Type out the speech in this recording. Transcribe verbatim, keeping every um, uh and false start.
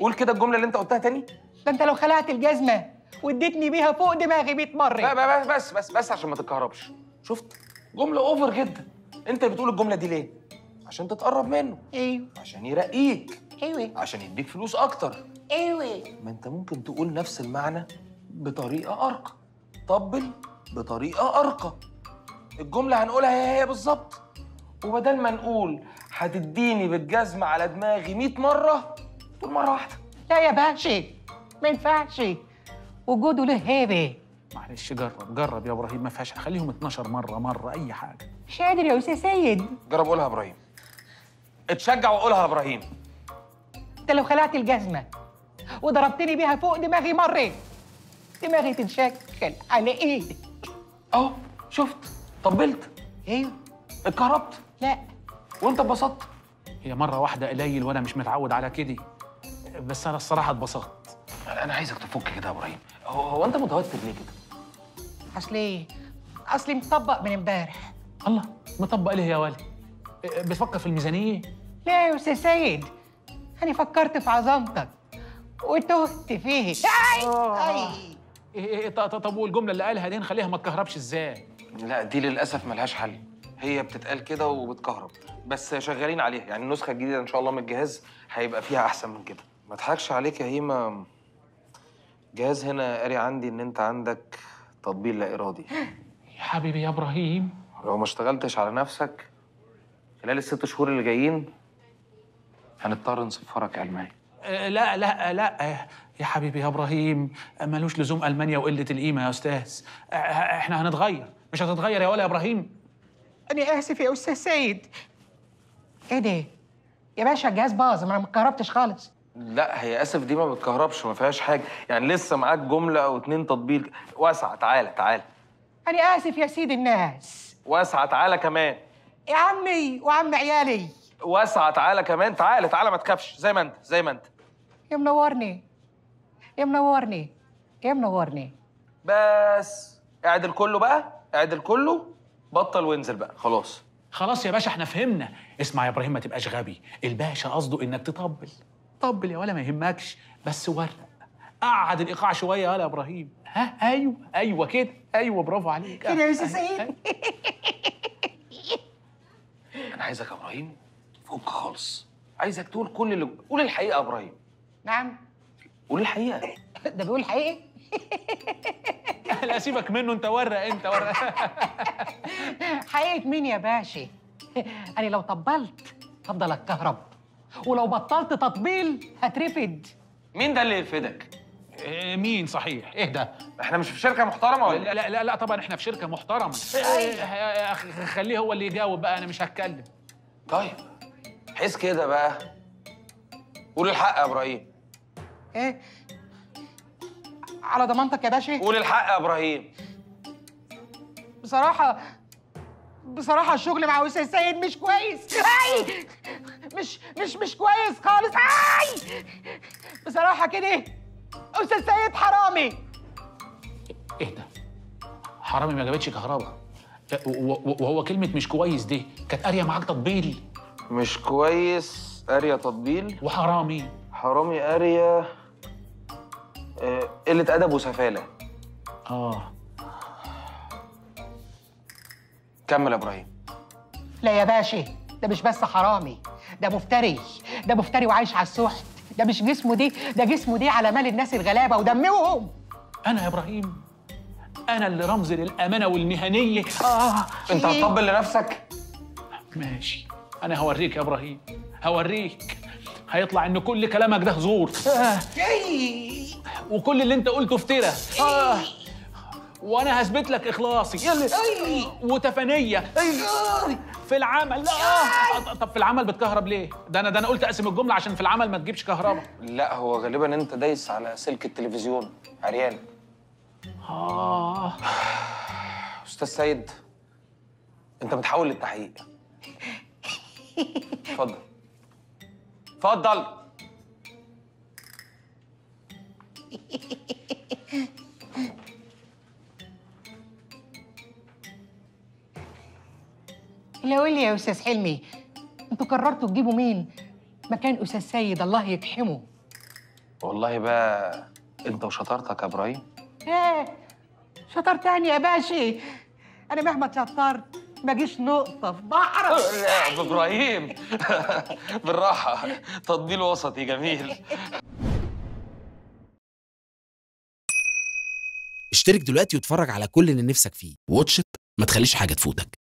قول كده الجملة اللي انت قلتها تاني. ده انت لو خلعت الجزمة واديتني بيها فوق دماغي مية مرة. بس بس بس عشان ما تتكهربش. شفت؟ جملة اوفر جدا. انت بتقول الجملة دي ليه؟ عشان تتقرب منه. ايوه. عشان يرقيك. ايوه. عشان يديك فلوس أكتر. ايوه. ما انت ممكن تقول نفس المعنى بطريقة أرقى. طبل بطريقة أرقى. الجملة هنقولها هي هي بالظبط. وبدل ما نقول هتديني بالجزمة على دماغي مية مرة، تقول مرة واحدة. لا يا باشا، ما ينفعش. وجوده له هيبة. معلش جرب، جرب يا ابراهيم، ما فيهاش، خليهم اتناشر مرة، مرة أي حاجة. مش قادر يا أستاذ سيد. جرب قولها يا ابراهيم. اتشجع وقولها يا ابراهيم. أنت لو خلعت الجزمة وضربتني بيها فوق دماغي مرة، دماغي تتشكل على إيدك. أهو شفت، طبلت. ايوه. اتكهربت. لا. وأنت اتبسطت. هي مرة واحدة قليل وأنا مش متعود على كده. بس أنا الصراحة اتبسطت. أنا عايزك تفك كده يا إبراهيم. هو أنت متوتر ليه كده؟ أصل إيه؟ أصلي مطبق من إمبارح. الله، مطبق ليه يا ولد؟ بتفكر في الميزانية؟ لا يا أستاذ سيد، أنا فكرت في عظمتك وتهت فيه. أي أي إيه طب والجملة اللي قالها دي نخليها ما تكهربش إزاي؟ لا دي للأسف ملهاش حل. هي بتتقال كده وبتكهرب، بس شغالين عليها، يعني النسخة الجديدة إن شاء الله من الجهاز هيبقى فيها أحسن من كده. ما اضحكش عليك يا هيما، جهاز هنا قاري عندي إن أنت عندك تطبيل لا إرادي. يا حبيبي يا إبراهيم، لو ما اشتغلتش على نفسك خلال الست شهور اللي جايين هنضطر نسفرك ألمانيا. أه لا لا لا يا حبيبي يا إبراهيم، ملوش لزوم ألمانيا وقلة القيمة يا أستاذ. أه إحنا هنتغير، مش هتتغير يا ولا يا إبراهيم. أنا آسف يا أستاذ سيد. إيه ده؟ يا باشا الجهاز باظ، ما أنا ما اتكهربتش خالص. لا هي آسف دي ما بتكهربش، ما فيهاش حاجة، يعني لسه معاك جملة أو اتنين تطبيل واسعة. تعالى تعالى. أنا آسف يا سيد الناس. واسعة تعالى كمان. يا عمي وعم عيالي. واسعة تعالى كمان، تعالى تعالى ما تكفش، زي ما أنت زي ما أنت. يا منورني يا منورني يا منورني. بس اعدل كله بقى، اعدل كله، بطل وانزل بقى. خلاص خلاص يا باشا احنا فهمنا. اسمع يا ابراهيم ما تبقاش غبي، الباشا قصده انك تطبل. طبل يا ولا ما يهمكش، بس ورق، قعد الايقاع شويه يا ابراهيم. ها ايوه ايوه كده، ايوه برافو عليك كده يا استاذ سيد. انا عايزك يا ابراهيم تفك خالص، عايزك تقول كل اللي قول الحقيقه يا ابراهيم. نعم قول الحقيقه. ده بيقول الحقيقه. لا سيبك منه انت، ورق انت ورق. حقيقة مين يا باشا؟ انا لو طبلت هفضل اتكهرب، ولو بطلت تطبيل هترفد. مين ده اللي يرفدك؟ إيه مين صحيح؟ ايه ده؟ احنا مش في شركة محترمة ولا؟ لا لا لا, لا طبعا احنا في شركة محترمة. خليه هو اللي يجاوب بقى، انا مش هتكلم. طيب حس كده بقى، قول الحق يا ابراهيم. ايه؟ على ضمانتك يا باشا؟ قول الحق يا ابراهيم. بصراحة بصراحة الشغل مع أستاذ سيد مش كويس. أي مش مش مش كويس خالص. أي بصراحة كده أستاذ سيد حرامي. إيه ده؟ حرامي ما جابتش كهرباء، وهو كلمة مش كويس دي كانت قارية معاك تطبيل. مش كويس قارية تطبيل، وحرامي حرامي قارية قلة أدب وسفالة. آه كمل يا إبراهيم. لا يا باشا ده مش بس حرامي، ده مفتري، ده مفتري وعايش على السحت. ده مش جسمه دي، ده جسمه دي على مال الناس الغلابة ودموهم. أنا يا إبراهيم أنا اللي رمز للأمانة والمهنية. آه أنت هتطبل لنفسك؟ ماشي أنا هوريك يا إبراهيم، هوريك. هيطلع إن كل كلامك ده زور. آه. وكل اللي انت قلته افترى. آه. وانا هثبت لك اخلاصي وتفانيه في العمل. آه. طب في العمل بتكهرب ليه؟ ده انا ده انا قلت اقسم الجمله عشان في العمل ما تجيبش كهرباء. لا هو غالبا انت دايس على سلك التلفزيون عريان. اه استاذ سيد انت بتحاول للتحقيق. اتفضل اتفضل. لا قول لي يا أستاذ حلمي، أنتوا قررتوا تجيبوا مين مكان أستاذ سيد الله يجحمه؟ والله بقى انت وشطارتك يا ابراهيم. ايه شطار تاني يا باشي؟ انا مهما اتشطرت ما جيش نقطه في بعرف. لا يا ابراهيم بالراحه، تفضيل وسطي جميل. اشترك دلوقتي واتفرج على كل اللي نفسك فيه، واتش إت ما تخليش حاجه تفوتك.